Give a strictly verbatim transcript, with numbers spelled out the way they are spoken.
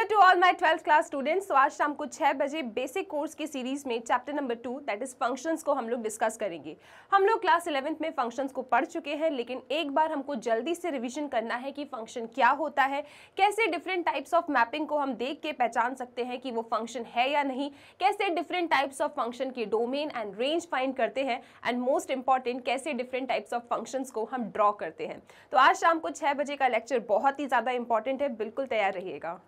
Hello to all my twelfth class students. तो आज शाम को छः बजे बेसिक कोर्स की सीरीज़ में chapter number two that is functions को हम लोग डिस्कस करेंगे। हम लोग क्लास इलेवेंथ में फंक्शंस को पढ़ चुके हैं, लेकिन एक बार हमको जल्दी से रिवीजन करना है कि फंक्शन क्या होता है, कैसे डिफरेंट टाइप्स ऑफ मैपिंग को हम देख के पहचान सकते हैं कि वो फंक्शन है या नहीं, कैसे डिफरेंट टाइप्स ऑफ फंक्शन के डोमेन एंड रेंज फाइंड करते हैं, एंड मोस्ट इंपॉर्टेंट कैसे डिफरेंट टाइप्स ऑफ फंक्शंस को हम ड्रॉ करते हैं। तो आज शाम को छः बजे का लेक्चर बहुत ही ज़्यादा इंपॉर्टेंट है, बिल्कुल तैयार रहिएगा।